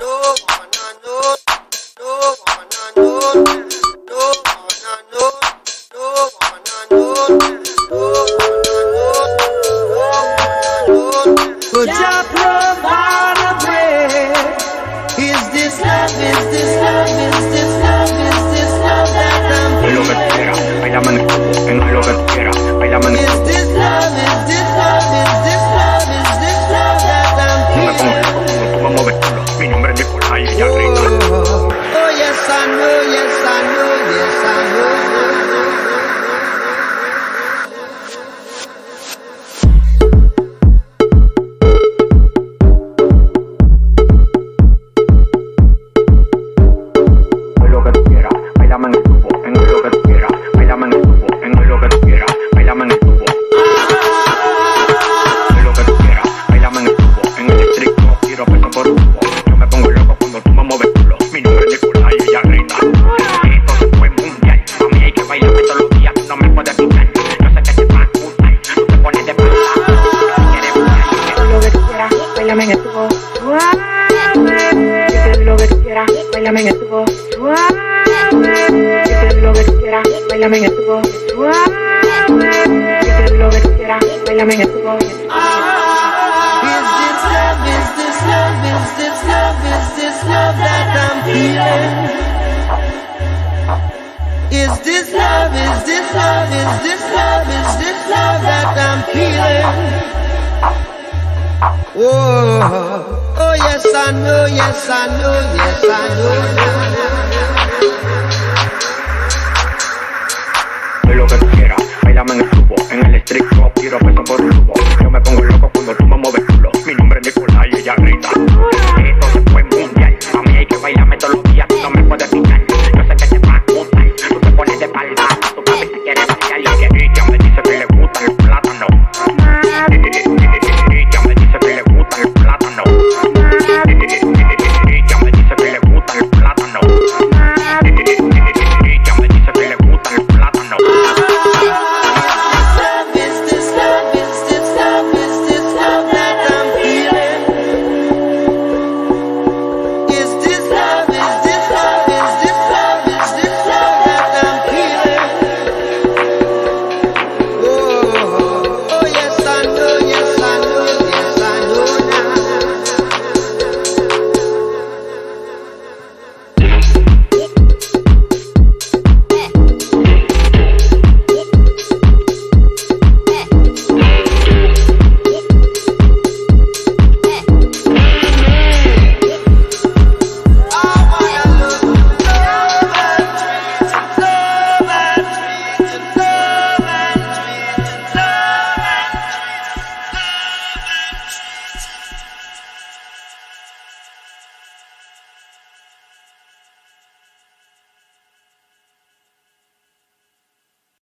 Could you provide a prayer? Is this love, is this love, is this love, is this love that I'm feeling? Lo que quiera, bailame en lo que quiera, bailame. Is this love, is this love, is this love, is this love that I'm feeling? No me mueves culo, mi nombre es Nicolás y ella es Rita. Oh yes I know, yes I know, yes I know. Bailame en el tubo, dice lo que quiera, bailame en el tubo, dice lo que quiera, bailame en el tubo, dice lo que quiera, bailame en el tubo. Is this love, is this love, is this love, is this love that I'm feeling? Is this love, is this love, is this love, is this love that I'm feeling? Oh, oh yes I know, yes I know, yes I know. Lo que tú quieras, bailame en el tubo, en el strip club, quiero peso por un tubo. Yo me pongo loco cuando tú me mueves.